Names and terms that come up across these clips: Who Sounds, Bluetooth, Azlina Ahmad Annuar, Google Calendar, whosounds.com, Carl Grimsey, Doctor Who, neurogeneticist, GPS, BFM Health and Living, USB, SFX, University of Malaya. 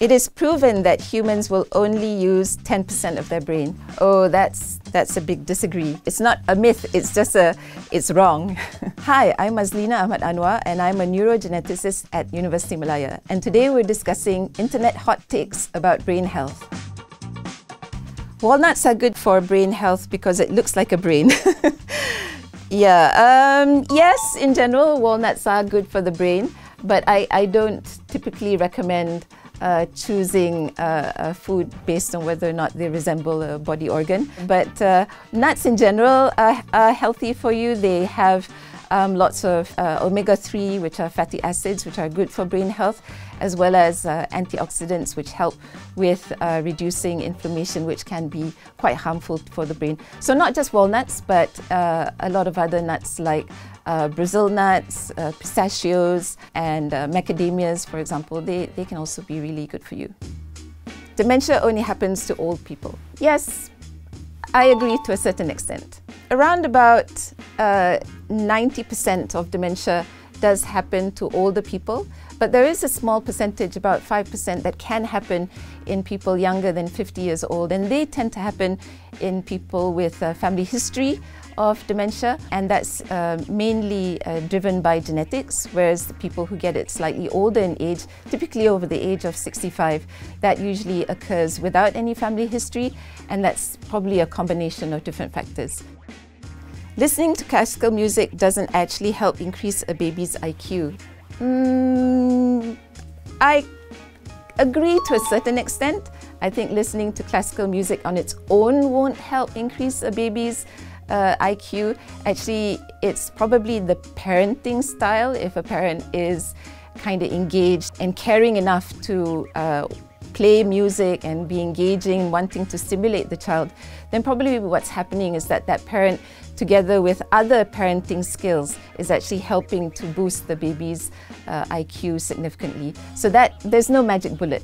It is proven that humans will only use 10% of their brain. Oh, that's a big disagree. It's not a myth, it's wrong. Hi, I'm Azlina Ahmad Annuar and I'm a neurogeneticist at University of Malaya. And today we're discussing internet hot takes about brain health. Walnuts are good for brain health because it looks like a brain. Yes, in general, walnuts are good for the brain, but I don't typically recommend choosing a food based on whether or not they resemble a body organ. But nuts in general are healthy for you. They have lots of omega-3, which are fatty acids, which are good for brain health, as well as antioxidants, which help with reducing inflammation, which can be quite harmful for the brain. So not just walnuts, but a lot of other nuts like Brazil nuts, pistachios, and macadamias, for example. They can also be really good for you. Dementia only happens to old people. Yes, I agree to a certain extent. Around about 90% of dementia does happen to older people, but there is a small percentage, about 5%, that can happen in people younger than 50 years old, and they tend to happen in people with a family history of dementia, and that's mainly driven by genetics, whereas the people who get it slightly older in age, typically over the age of 65, that usually occurs without any family history, and that's probably a combination of different factors. Listening to classical music doesn't actually help increase a baby's IQ. I agree to a certain extent. I think listening to classical music on its own won't help increase a baby's IQ. Actually, it's probably the parenting style, if a parent is kind of engaged and caring enough to play music and be engaging and wanting to stimulate the child, then probably what's happening is that that parent, together with other parenting skills, is actually helping to boost the baby's IQ significantly. So that there's no magic bullet.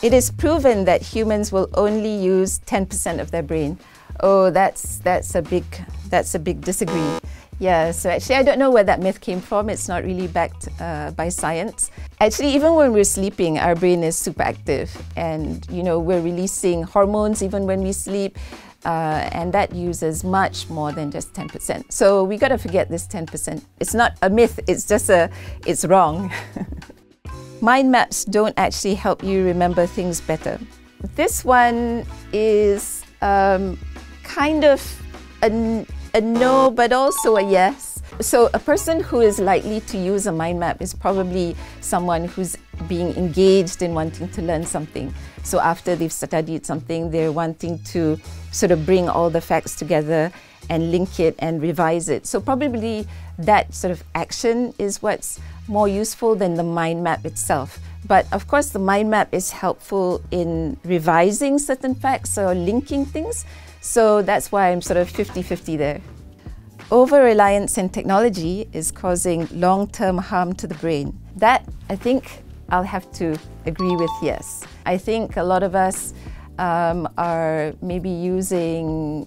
It is proven that humans will only use 10% of their brain. Oh, that's a big disagree. Yeah, so actually I don't know where that myth came from. It's not really backed by science. Actually, even when we're sleeping, our brain is super active, and you know, we're releasing hormones even when we sleep, and that uses much more than just 10%. So we got to forget this 10%. It's not a myth, it's wrong. Mind maps don't actually help you remember things better. This one is kind of a no, but also a yes. So a person who is likely to use a mind map is probably someone who's being engaged in wanting to learn something. So after they've studied something, they're wanting to sort of bring all the facts together and link it and revise it. So probably that sort of action is what's more useful than the mind map itself. But of course, the mind map is helpful in revising certain facts or linking things. So that's why I'm sort of 50-50 there. Over-reliance in technology is causing long-term harm to the brain. That, I think, I'll have to agree with yes. I think a lot of us are maybe using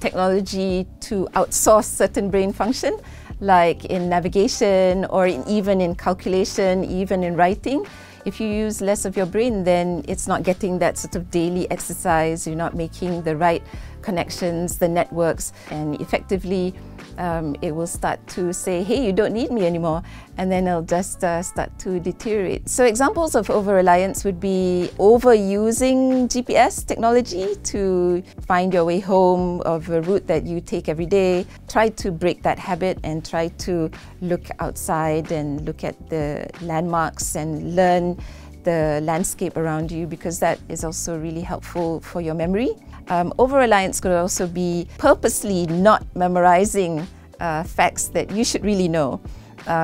technology to outsource certain brain function, like in navigation or even in calculation, even in writing. If you use less of your brain, then it's not getting that sort of daily exercise, you're not making the right connections, the networks, and effectively it will start to say, hey, you don't need me anymore, and then it'll just start to deteriorate. So examples of over-reliance would be overusing GPS technology to find your way home of a route that you take every day. Try to break that habit and try to look outside and look at the landmarks and learn the landscape around you, because that is also really helpful for your memory. Over-reliance could also be purposely not memorizing facts that you should really know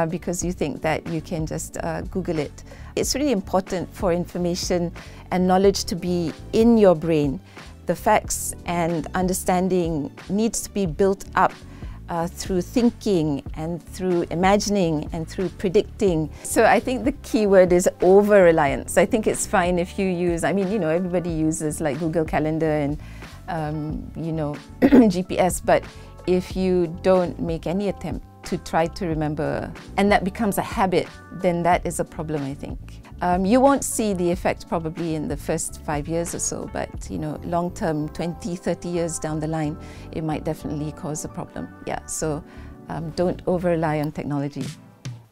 because you think that you can just Google it. It's really important for information and knowledge to be in your brain. The facts and understanding needs to be built up through thinking and through imagining and through predicting. So I think the key word is over-reliance. I think it's fine if you use, I mean, you know, everybody uses like Google Calendar and, you know, GPS, but if you don't make any attempt to try to remember and that becomes a habit, then that is a problem, I think. You won't see the effect probably in the first 5 years or so, but you know, long term, 20, 30 years down the line, it might definitely cause a problem. Yeah, so don't over-rely on technology.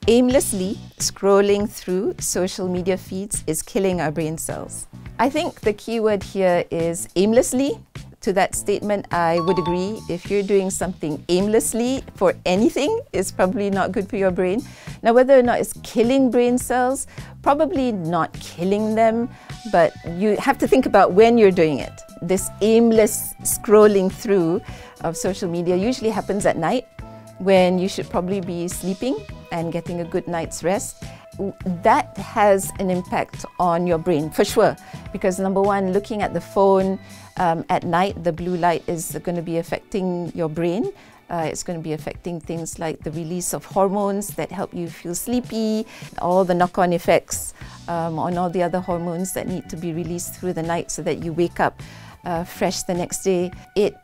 Aimlessly scrolling through social media feeds is killing our brain cells. I think the key word here is aimlessly. To that statement, I would agree. If you're doing something aimlessly for anything, it's probably not good for your brain. Now, whether or not it's killing brain cells, probably not killing them, but you have to think about when you're doing it. This aimless scrolling through of social media usually happens at night when you should probably be sleeping and getting a good night's rest. That has an impact on your brain, for sure, because number one, looking at the phone at night, the blue light is going to be affecting your brain. It's going to be affecting things like the release of hormones that help you feel sleepy, all the knock-on effects on all the other hormones that need to be released through the night so that you wake up fresh the next day. It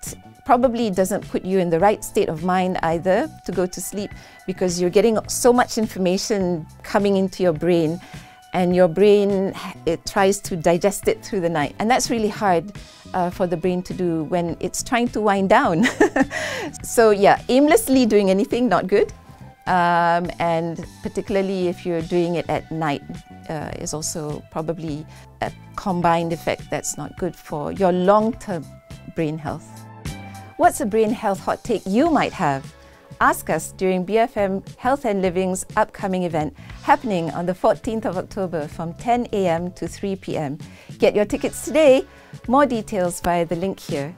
probably doesn't put you in the right state of mind either to go to sleep, because you're getting so much information coming into your brain, and your brain, it tries to digest it through the night. And that's really hard for the brain to do when it's trying to wind down. So yeah, aimlessly doing anything, not good. And particularly if you're doing it at night is also probably a combined effect that's not good for your long-term brain health. What's a brain health hot take you might have? Ask us during BFM Health and Living's upcoming event happening on the 14th of October from 10 a.m. to 3 p.m. Get your tickets today. More details via the link here.